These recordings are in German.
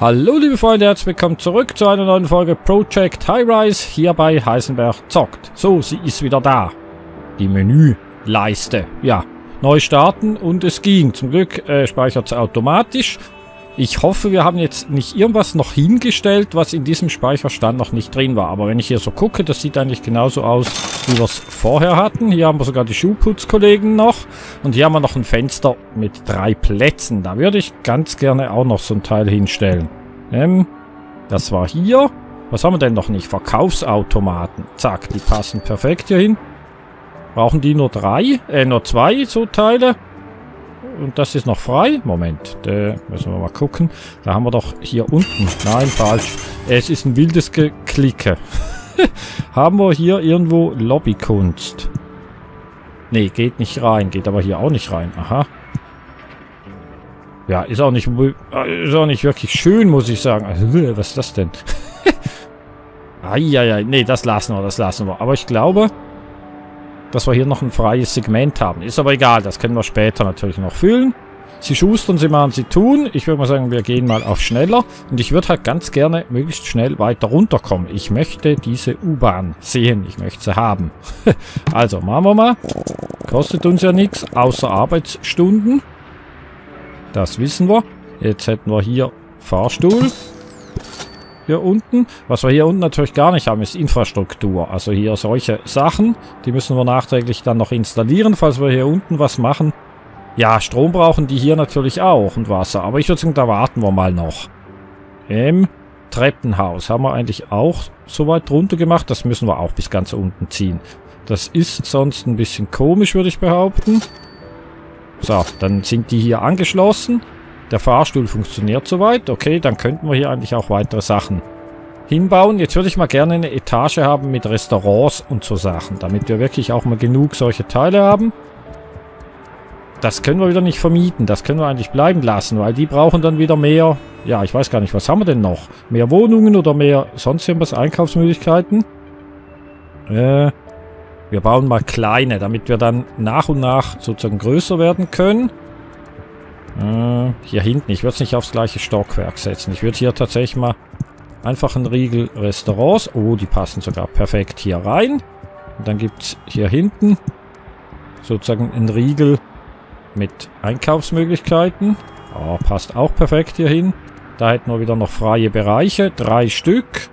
Hallo liebe Freunde, herzlich willkommen zurück zu einer neuen Folge Project Highrise hier bei Heisenberch zockt. So, sie ist wieder da. Die Menüleiste. Ja, neu starten und es ging. Zum Glück speichert es automatisch. Ich hoffe, wir haben jetzt nicht irgendwas noch hingestellt, was in diesem Speicherstand noch nicht drin war. Aber wenn ich hier so gucke, das sieht eigentlich genauso aus, wie wir es vorher hatten. Hier haben wir sogar die Schuhputzkollegen noch. Und hier haben wir noch ein Fenster mit 3 Plätzen. Da würde ich ganz gerne auch noch so ein Teil hinstellen. Das war hier. Was haben wir denn noch nicht? Verkaufsautomaten. Zack, die passen perfekt hier hin. Brauchen die nur 2 so Teile? Und das ist noch frei. Moment, müssen wir mal gucken. Da haben wir doch hier unten. Nein, falsch. Es ist ein wildes Geklicke. Haben wir hier irgendwo Lobbykunst? Nee, geht nicht rein. Geht aber hier auch nicht rein. Aha. Ja, ist auch nicht wirklich schön, muss ich sagen. Was ist das denn? Eieiei. Nee, das lassen wir, das lassen wir. Aber ich glaube, dass wir hier noch ein freies Segment haben. Ist aber egal, das können wir später natürlich noch füllen. Sie schustern, sie machen, sie tun. Ich würde mal sagen, wir gehen mal auf schneller. Und ich würde halt ganz gerne möglichst schnell weiter runterkommen. Ich möchte diese U-Bahn sehen. Ich möchte sie haben. Also, machen wir mal. Kostet uns ja nichts, außer Arbeitsstunden. Das wissen wir. Jetzt hätten wir hier Fahrstuhl. Hier unten. Was wir hier unten natürlich gar nicht haben, ist Infrastruktur. Also hier solche Sachen, die müssen wir nachträglich dann noch installieren, falls wir hier unten was machen. Ja, Strom brauchen die hier natürlich auch und Wasser. Aber ich würde sagen, da warten wir mal noch. Im Treppenhaus haben wir eigentlich auch so weit runter gemacht. Das müssen wir auch bis ganz unten ziehen. Das ist sonst ein bisschen komisch, würde ich behaupten. So, dann sind die hier angeschlossen. Der Fahrstuhl funktioniert soweit. Okay, dann könnten wir hier eigentlich auch weitere Sachen hinbauen. Jetzt würde ich mal gerne eine Etage haben mit Restaurants und so Sachen, damit wir wirklich auch mal genug solche Teile haben. Das können wir wieder nicht vermieten. Das können wir eigentlich bleiben lassen, weil die brauchen dann wieder mehr. Ja, ich weiß gar nicht, was haben wir denn noch? Mehr Wohnungen oder mehr sonst irgendwas? Einkaufsmöglichkeiten? Wir bauen mal kleine, damit wir dann nach und nach sozusagen größer werden können. Hier hinten. Ich würde es nicht aufs gleiche Stockwerk setzen. Ich würde hier tatsächlich mal einfach einen Riegel Restaurants. Oh, die passen sogar perfekt hier rein. Und dann gibt es hier hinten sozusagen einen Riegel mit Einkaufsmöglichkeiten. Oh, passt auch perfekt hier hin. Da hätten wir wieder noch freie Bereiche. 3 Stück.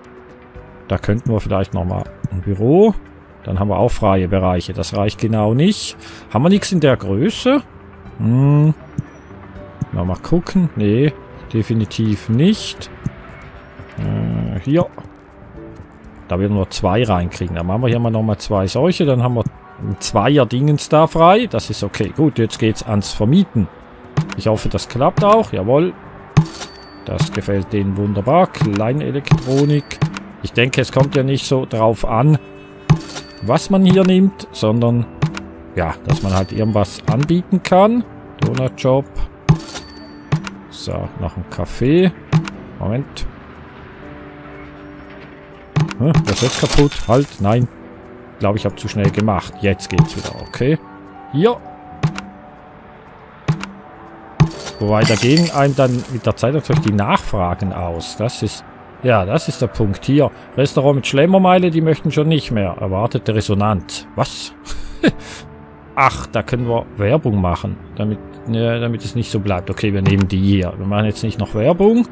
Da könnten wir vielleicht nochmal ein Büro. Dann haben wir auch freie Bereiche. Das reicht genau nicht. Haben wir nichts in der Größe? Mal gucken. Nee, definitiv nicht. Hier. Da werden wir 2 reinkriegen. Dann machen wir hier mal nochmal 2 solche. Dann haben wir ein 2er-Dingens da frei. Das ist okay. Gut, jetzt geht's ans Vermieten. Ich hoffe, das klappt auch. Jawohl. Das gefällt denen wunderbar. Kleinelektronik. Ich denke, es kommt ja nicht so drauf an, was man hier nimmt, sondern ja, dass man halt irgendwas anbieten kann. Donutjob. So, noch ein Kaffee. Moment. Das ist jetzt kaputt. Halt, nein. Ich glaube, ich habe zu schnell gemacht. Jetzt geht's wieder. Okay. Hier. Wobei, da gehen einem dann mit der Zeit natürlich die Nachfragen aus. Das ist, ja, das ist der Punkt hier. Restaurant mit Schlemmermeile, die möchten schon nicht mehr. Erwartete Resonanz. Was? Ach, da können wir Werbung machen, damit es nicht so bleibt. Okay, wir nehmen die hier. Wir machen jetzt nicht noch Werbung.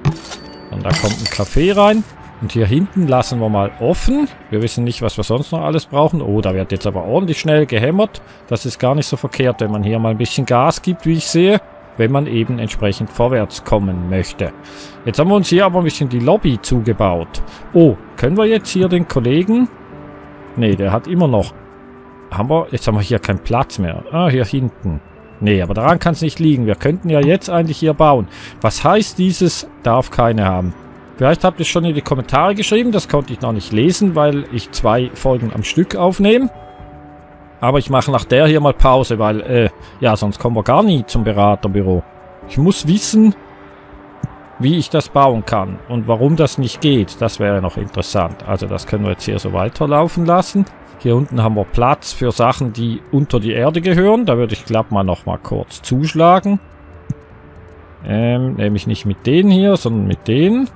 Und da kommt ein Kaffee rein. Und hier hinten lassen wir mal offen. Wir wissen nicht, was wir sonst noch alles brauchen. Oh, da wird jetzt aber ordentlich schnell gehämmert. Das ist gar nicht so verkehrt, wenn man hier mal ein bisschen Gas gibt, wie ich sehe. Wenn man eben entsprechend vorwärts kommen möchte. Jetzt haben wir uns hier aber ein bisschen die Lobby zugebaut. Oh, können wir jetzt hier den Kollegen... Nee, der hat immer noch... Jetzt haben wir hier keinen Platz mehr. Ah, hier hinten. Nee, aber daran kann es nicht liegen. Wir könnten ja jetzt eigentlich hier bauen. Was heißt dieses, darf keine haben? Vielleicht habt ihr es schon in die Kommentare geschrieben. Das konnte ich noch nicht lesen, weil ich 2 Folgen am Stück aufnehme. Aber ich mache nach der hier mal Pause, weil, ja, sonst kommen wir gar nie zum Beraterbüro. Ich muss wissen, wie ich das bauen kann und warum das nicht geht. Das wäre noch interessant. Also das können wir jetzt hier so weiterlaufen lassen. Hier unten haben wir Platz für Sachen, die unter die Erde gehören. Da würde ich glaub mal noch mal kurz zuschlagen. Nämlich nicht mit denen hier, sondern mit denen.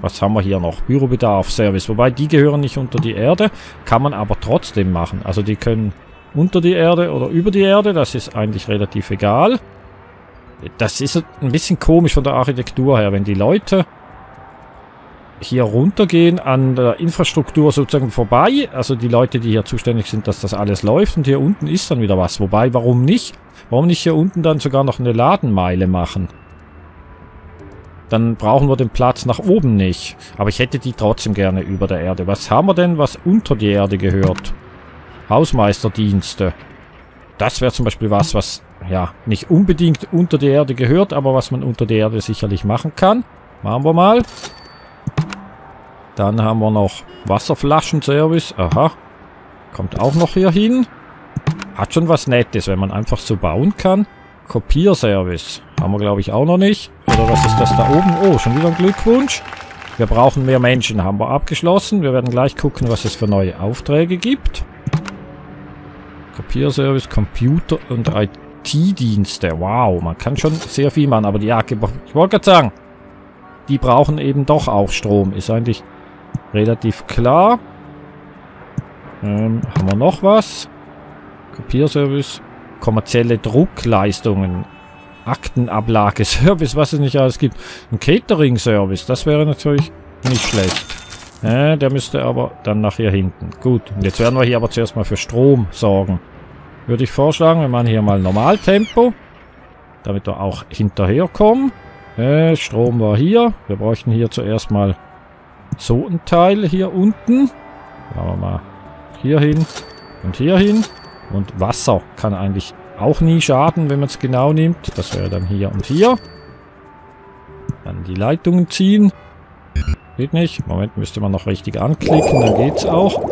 Was haben wir hier noch? Bürobedarf, Service. Wobei, die gehören nicht unter die Erde. Kann man aber trotzdem machen. Also die können unter die Erde oder über die Erde. Das ist eigentlich relativ egal. Das ist ein bisschen komisch von der Architektur her. Wenn die Leute hier runtergehen an der Infrastruktur sozusagen vorbei. Also die Leute, die hier zuständig sind, dass das alles läuft. Und hier unten ist dann wieder was. Wobei, warum nicht? Warum nicht hier unten dann sogar noch eine Ladenmeile machen? Dann brauchen wir den Platz nach oben nicht. Aber ich hätte die trotzdem gerne über der Erde. Was haben wir denn, was unter die Erde gehört? Hausmeisterdienste. Das wäre zum Beispiel was, was ja nicht unbedingt unter die Erde gehört, aber was man unter die Erde sicherlich machen kann. Machen wir mal. Dann haben wir noch Wasserflaschenservice. Aha. Kommt auch noch hier hin. Hat schon was Nettes, wenn man einfach so bauen kann. Kopierservice. Haben wir, glaube ich, auch noch nicht. Oder was ist das da oben? Oh, schon wieder ein Glückwunsch. Wir brauchen mehr Menschen. Haben wir abgeschlossen. Wir werden gleich gucken, was es für neue Aufträge gibt. Kopierservice, Computer und IT-Dienste. Wow, man kann schon sehr viel machen. Aber die, ja, ich wollte gerade sagen, die brauchen eben doch auch Strom. Ist eigentlich relativ klar. Haben wir noch was? Kopierservice. Kommerzielle Druckleistungen, Aktenablage-Service, was es nicht alles gibt. Ein Catering-Service, das wäre natürlich nicht schlecht. Der müsste aber dann nachher hinten. Gut, und jetzt werden wir hier aber zuerst mal für Strom sorgen. Würde ich vorschlagen, wir machen hier mal Normaltempo, damit wir auch hinterherkommen. Strom war hier. Wir bräuchten hier zuerst mal so ein Teil hier unten. Machen wir mal hier hin und hier hin. Und Wasser kann eigentlich auch nie schaden, wenn man es genau nimmt. Das wäre dann hier und hier. Dann die Leitungen ziehen. Geht nicht. Moment, müsste man noch richtig anklicken, dann geht's auch.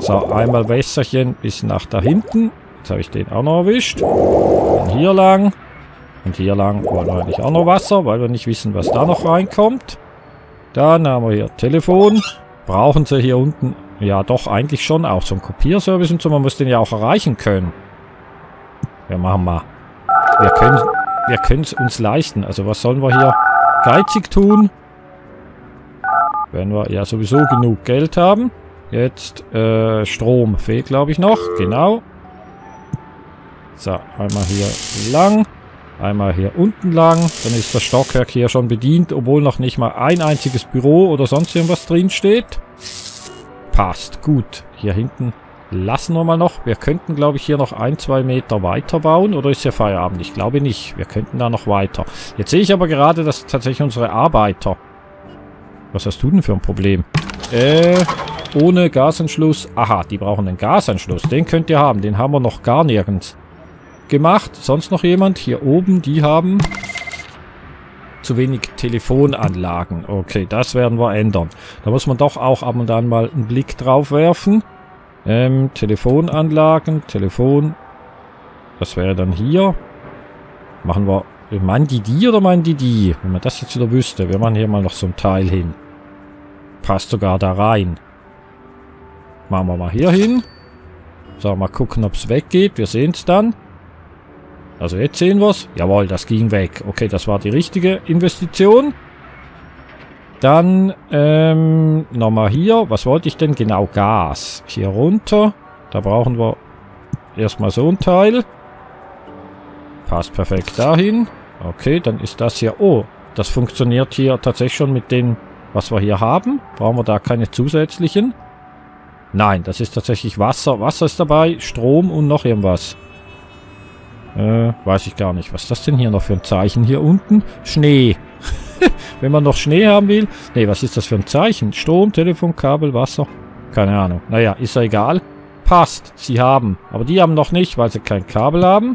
So, einmal Wässerchen bis nach da hinten. Jetzt habe ich den auch noch erwischt. Dann hier lang. Und hier lang wollen wir eigentlich auch noch Wasser, weil wir nicht wissen, was da noch reinkommt. Dann haben wir hier Telefon. Brauchen sie hier unten... Ja, doch, eigentlich schon auch so ein Kopierservice und so. Man muss den ja auch erreichen können. Ja, machen wir. Wir können es uns leisten. Also, was sollen wir hier geizig tun? Wenn wir ja sowieso genug Geld haben. Jetzt, Strom fehlt, glaube ich, noch. Genau. So, einmal hier lang. Einmal hier unten lang. Dann ist das Stockwerk hier schon bedient, obwohl noch nicht mal ein einziges Büro oder sonst irgendwas drin steht. Passt. Gut. Hier hinten lassen wir mal noch. Wir könnten, glaube ich, hier noch 1-2 Meter weiter bauen. Oder ist hier Feierabend? Ich glaube nicht. Wir könnten da noch weiter. Jetzt sehe ich aber gerade, dass tatsächlich unsere Arbeiter... Was hast du denn für ein Problem? Ohne Gasanschluss. Aha, die brauchen einen Gasanschluss. Den könnt ihr haben. Den haben wir noch gar nirgends gemacht. Sonst noch jemand? Hier oben, die haben... zu wenig Telefonanlagen. Okay, das werden wir ändern. Da muss man doch auch ab und an mal einen Blick drauf werfen. Telefonanlagen, Telefon. Das wäre dann hier. Machen wir... Meinen die die oder meinen die die? Wenn man das jetzt wieder wüsste. Wir machen hier mal noch so ein Teil hin. Passt sogar da rein. Machen wir mal hier hin. So, mal gucken, ob es weggeht. Wir sehen es dann. Also jetzt sehen wir es. Jawohl, das ging weg. Okay, das war die richtige Investition. Dann nochmal hier. Was wollte ich denn? Genau, Gas. Hier runter. Da brauchen wir erstmal so ein Teil. Passt perfekt dahin. Okay, dann ist das hier... Oh, das funktioniert hier tatsächlich schon mit dem, was wir hier haben. Brauchen wir da keine zusätzlichen? Nein, das ist tatsächlich Wasser. Wasser ist dabei, Strom und noch irgendwas. Weiß ich gar nicht. Was ist das denn hier noch für ein Zeichen? Hier unten? Schnee. Wenn man noch Schnee haben will. Ne, was ist das für ein Zeichen? Strom, Telefon, Kabel, Wasser. Keine Ahnung. Naja, ist ja egal. Passt. Sie haben. Aber die haben noch nicht, weil sie kein Kabel haben.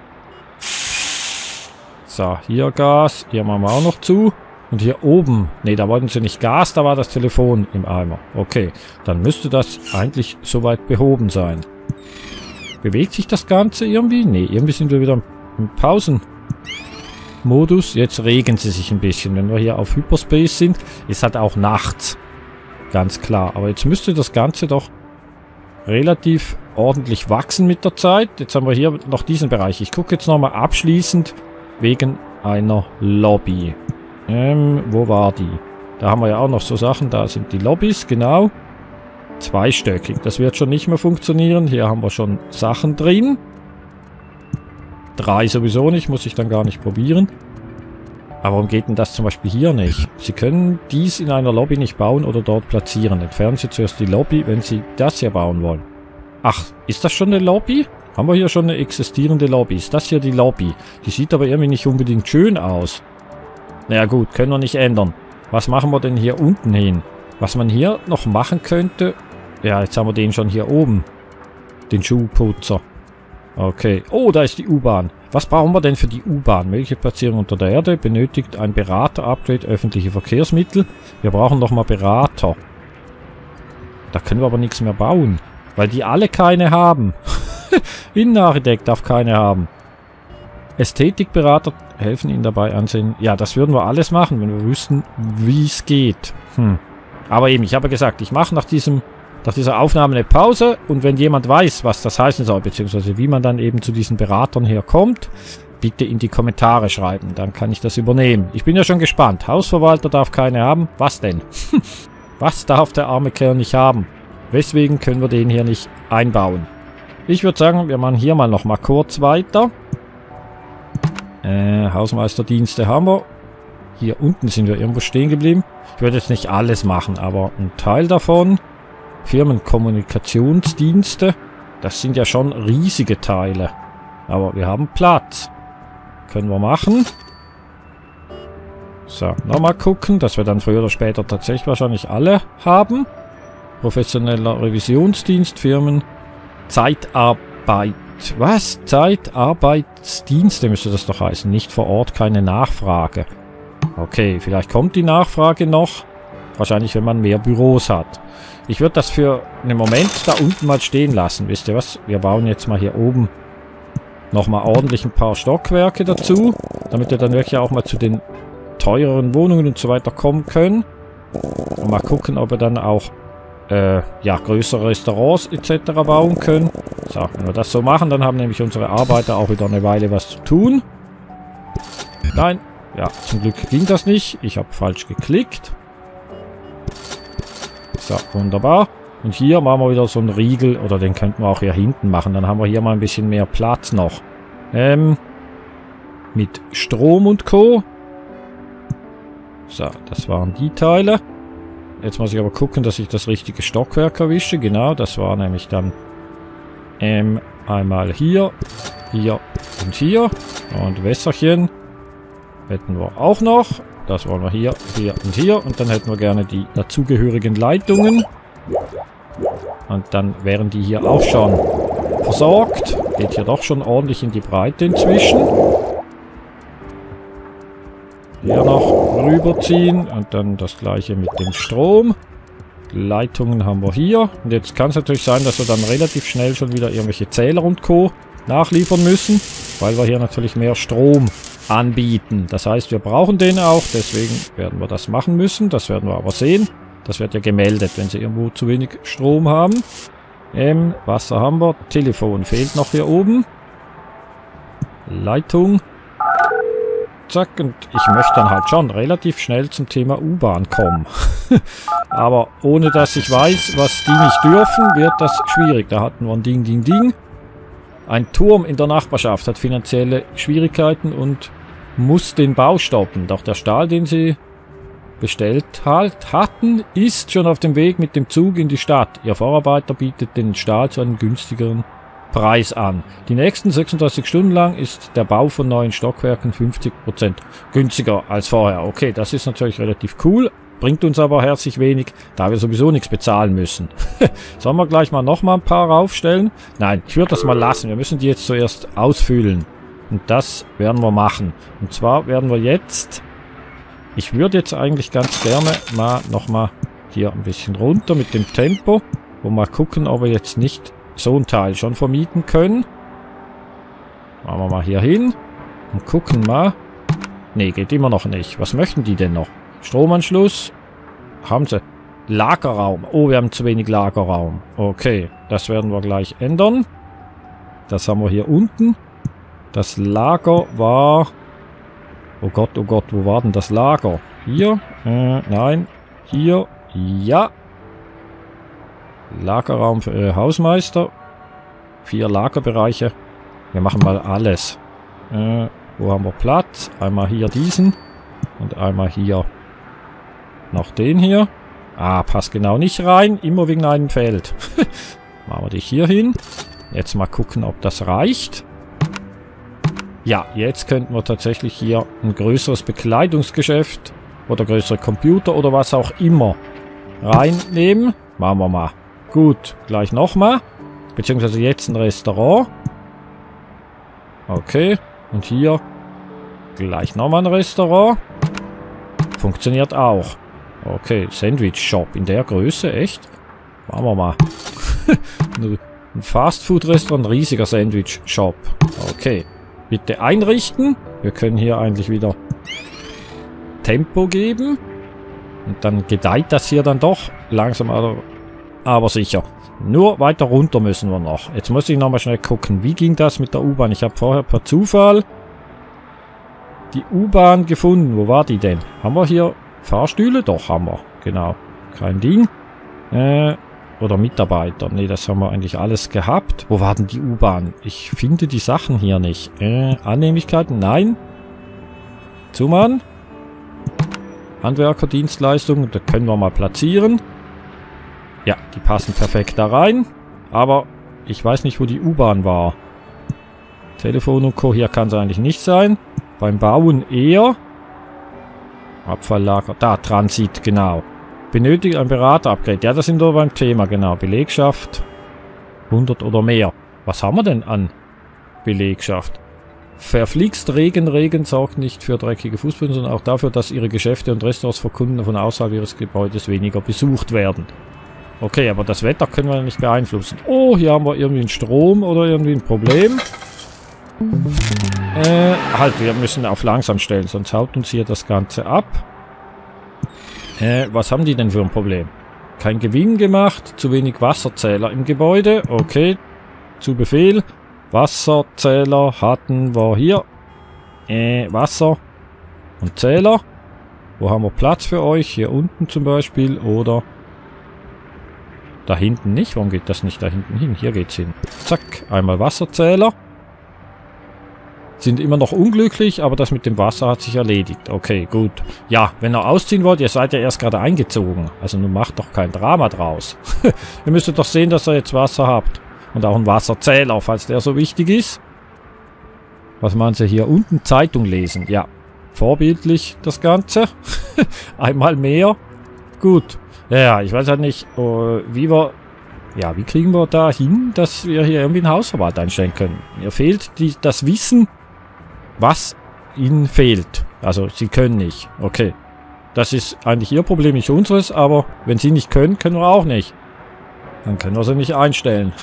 So, hier Gas. Hier machen wir auch noch zu. Und hier oben. Ne, da wollten sie nicht Gas, da war das Telefon im Eimer. Okay, dann müsste das eigentlich soweit behoben sein. Bewegt sich das Ganze irgendwie? Ne, irgendwie sind wir wieder im Pausenmodus. Jetzt regen sie sich ein bisschen, wenn wir hier auf Hyperspace sind. Ist halt auch nachts. Ganz klar. Aber jetzt müsste das Ganze doch relativ ordentlich wachsen mit der Zeit. Jetzt haben wir hier noch diesen Bereich. Ich gucke jetzt nochmal abschließend wegen einer Lobby. Wo war die? Da haben wir ja auch noch so Sachen. Da sind die Lobbys, genau. Zweistöckig. Das wird schon nicht mehr funktionieren. Hier haben wir schon Sachen drin. 3 sowieso nicht. Muss ich dann gar nicht probieren. Aber warum geht denn das zum Beispiel hier nicht? Sie können dies in einer Lobby nicht bauen oder dort platzieren. Entfernen Sie zuerst die Lobby, wenn Sie das hier bauen wollen. Ach, ist das schon eine Lobby? Haben wir hier schon eine existierende Lobby? Ist das hier die Lobby? Die sieht aber irgendwie nicht unbedingt schön aus. Naja gut, können wir nicht ändern. Was machen wir denn hier unten hin? Was man hier noch machen könnte... Ja, jetzt haben wir den schon hier oben. Den Schuhputzer. Okay. Oh, da ist die U-Bahn. Was brauchen wir denn für die U-Bahn? Mögliche Platzierung unter der Erde benötigt ein Berater-Upgrade öffentliche Verkehrsmittel. Wir brauchen nochmal Berater. Da können wir aber nichts mehr bauen. Weil die alle keine haben. Innenarchitekt darf keine haben. Ästhetikberater helfen ihnen dabei ansehen. Ja, das würden wir alles machen, wenn wir wüssten, wie es geht. Aber eben, ich habe gesagt, ich mache nach dieser Aufnahme eine Pause und wenn jemand weiß, was das heißen soll, beziehungsweise wie man dann eben zu diesen Beratern herkommt, bitte in die Kommentare schreiben, dann kann ich das übernehmen. Ich bin ja schon gespannt. Hausverwalter darf keine haben. Was denn? Was darf der arme Kerl nicht haben? Weswegen können wir den hier nicht einbauen? Ich würde sagen, wir machen hier mal noch mal kurz weiter. Hausmeisterdienste haben wir. Hier unten sind wir irgendwo stehen geblieben. Ich werde jetzt nicht alles machen, aber ein Teil davon. Firmenkommunikationsdienste. Das sind ja schon riesige Teile. Aber wir haben Platz. Können wir machen. So, nochmal gucken, dass wir dann früher oder später tatsächlich wahrscheinlich alle haben. Professioneller Revisionsdienst, Firmen, Zeitarbeit. Was? Zeitarbeitsdienste müsste das doch heißen. Nicht vor Ort, keine Nachfrage. Okay, vielleicht kommt die Nachfrage noch. Wahrscheinlich, wenn man mehr Büros hat. Ich würde das für einen Moment da unten mal stehen lassen. Wisst ihr was? Wir bauen jetzt mal hier oben nochmal ordentlich ein paar Stockwerke dazu. Damit wir dann wirklich auch mal zu den teureren Wohnungen und so weiter kommen können. Und mal gucken, ob wir dann auch ja, größere Restaurants etc. bauen können. So, wenn wir das so machen, dann haben nämlich unsere Arbeiter auch wieder eine Weile was zu tun. Nein. Ja, zum Glück ging das nicht. Ich habe falsch geklickt. So, wunderbar. Und hier machen wir wieder so einen Riegel. Oder den könnten wir auch hier hinten machen. Dann haben wir hier mal ein bisschen mehr Platz noch. Mit Strom und Co. So, das waren die Teile. Jetzt muss ich aber gucken, dass ich das richtige Stockwerk erwische. Genau, das war nämlich dann einmal hier, hier und hier. Und Wässerchen hätten wir auch noch. Das wollen wir hier, hier und hier. Und dann hätten wir gerne die dazugehörigen Leitungen. Und dann wären die hier auch schon versorgt. Geht hier doch schon ordentlich in die Breite inzwischen. Hier noch rüberziehen. Und dann das gleiche mit dem Strom. Leitungen haben wir hier. Und jetzt kann es natürlich sein, dass wir dann relativ schnell schon wieder irgendwelche Zähler und Co. nachliefern müssen. Weil wir hier natürlich mehr Strom anbieten. Das heißt, wir brauchen den auch, deswegen werden wir das machen müssen. Das werden wir aber sehen. Das wird ja gemeldet, wenn sie irgendwo zu wenig Strom haben. Wasser haben wir. Telefon fehlt noch hier oben. Leitung. Zack. Und ich möchte dann halt schon relativ schnell zum Thema U-Bahn kommen. Aber ohne dass ich weiß, was die nicht dürfen, wird das schwierig. Da hatten wir ein Ding, Ding, Ding. Ein Turm in der Nachbarschaft hat finanzielle Schwierigkeiten und muss den Bau stoppen. Doch der Stahl, den sie bestellt hatten, ist schon auf dem Weg mit dem Zug in die Stadt. Ihr Vorarbeiter bietet den Stahl zu einem günstigeren Preis an. Die nächsten 36 Stunden lang ist der Bau von neuen Stockwerken 50% günstiger als vorher. Okay, das ist natürlich relativ cool, bringt uns aber herzlich wenig, da wir sowieso nichts bezahlen müssen. Sollen wir gleich mal nochmal ein paar raufstellen? Nein, ich würde das mal lassen. Wir müssen die jetzt zuerst ausfüllen. Und das werden wir machen. Und zwar werden wir jetzt... Ich würde jetzt eigentlich ganz gerne mal nochmal hier ein bisschen runter mit dem Tempo. Und mal gucken, ob wir jetzt nicht so ein Teil schon vermieten können. Machen wir mal hier hin. Und gucken mal. Nee, geht immer noch nicht. Was möchten die denn noch? Stromanschluss. Haben sie. Lagerraum. Oh, wir haben zu wenig Lagerraum. Okay, das werden wir gleich ändern. Das haben wir hier unten. Das Lager war... Oh Gott, wo war denn das Lager? Hier? Nein. Hier? Ja. Lagerraum für Hausmeister. 4 Lagerbereiche. Wir machen mal alles. Wo haben wir Platz? Einmal hier diesen. Und einmal hier noch den hier. Ah, passt genau nicht rein. Immer wegen einem Feld. Machen wir dich hier hin. Jetzt mal gucken, ob das reicht. Ja, jetzt könnten wir tatsächlich hier ein größeres Bekleidungsgeschäft oder größere Computer oder was auch immer reinnehmen. Machen wir mal. Gut, gleich nochmal. Beziehungsweise jetzt ein Restaurant. Okay. Und hier gleich nochmal ein Restaurant. Funktioniert auch. Okay, Sandwich Shop in der Größe, echt? Machen wir mal. Ein Fastfood-Restaurant, ein riesiger Sandwich Shop. Okay. Bitte einrichten. Wir können hier eigentlich wieder Tempo geben. Und dann gedeiht das hier dann doch langsam, aber sicher. Nur weiter runter müssen wir noch. Jetzt muss ich nochmal schnell gucken. Wie ging das mit der U-Bahn? Ich habe vorher per Zufall die U-Bahn gefunden. Wo war die denn? Haben wir hier Fahrstühle? Doch, haben wir. Genau. Kein Ding. Oder Mitarbeiter. Ne, das haben wir eigentlich alles gehabt. Wo war denn die U-Bahn? Ich finde die Sachen hier nicht. Annehmlichkeiten? Nein. Zumann. Handwerkerdienstleistungen. Da können wir mal platzieren. Ja, die passen perfekt da rein. Aber ich weiß nicht, wo die U-Bahn war. Telefon und Co. Hier kann es eigentlich nicht sein. Beim Bauen eher. Abfalllager. Da, Transit, genau. Benötigt ein Berater-Upgrade. Ja, das sind wir beim Thema, genau. Belegschaft. 100 oder mehr. Was haben wir denn an Belegschaft? Verflixt Regen sorgt nicht für dreckige Fußböden, sondern auch dafür, dass ihre Geschäfte und Restaurants vor Kunden von außerhalb ihres Gebäudes weniger besucht werden. Okay, aber das Wetter können wir nicht beeinflussen. Oh, hier haben wir irgendwie einen Strom oder irgendwie ein Problem. Halt, wir müssen auf langsam stellen, sonst haut uns hier das Ganze ab. Was haben die denn für ein Problem? Kein Gewinn gemacht, zu wenig Wasserzähler im Gebäude. Okay, zu Befehl. Wasserzähler hatten wir hier. Wasser und Zähler. Wo haben wir Platz für euch? Hier unten zum Beispiel oder da hinten nicht. Warum geht das nicht da hinten hin? Hier geht's hin. Zack, einmal Wasserzähler. Sind immer noch unglücklich, aber das mit dem Wasser hat sich erledigt. Okay, gut. Ja, wenn ihr ausziehen wollt, ihr seid ja erst gerade eingezogen. Also nun macht doch kein Drama draus. Ihr müsstet doch sehen, dass ihr jetzt Wasser habt. Und auch einen Wasserzähler, falls der so wichtig ist. Was meinen Sie hier unten? Zeitung lesen. Ja, vorbildlich das Ganze. Einmal mehr. Gut. Ja, ich weiß halt nicht, wie wir... Ja, wie kriegen wir da hin, dass wir hier irgendwie einen Hausverband einstellen können? Mir fehlt das Wissen... Was ihnen fehlt. Also, sie können nicht. Okay. Das ist eigentlich ihr Problem, nicht unseres, aber wenn sie nicht können, können wir auch nicht. Dann können wir sie nicht einstellen.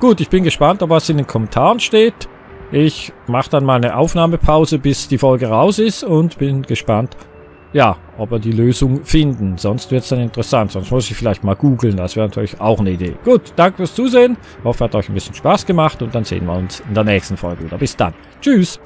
Gut, ich bin gespannt, ob was in den Kommentaren steht. Ich mache dann mal eine Aufnahmepause, bis die Folge raus ist und bin gespannt, ja, ob wir die Lösung finden. Sonst wird es dann interessant. Sonst muss ich vielleicht mal googeln. Das wäre natürlich auch eine Idee. Gut, danke fürs Zusehen. Ich hoffe, hat euch ein bisschen Spaß gemacht und dann sehen wir uns in der nächsten Folge wieder. Bis dann. Tschüss.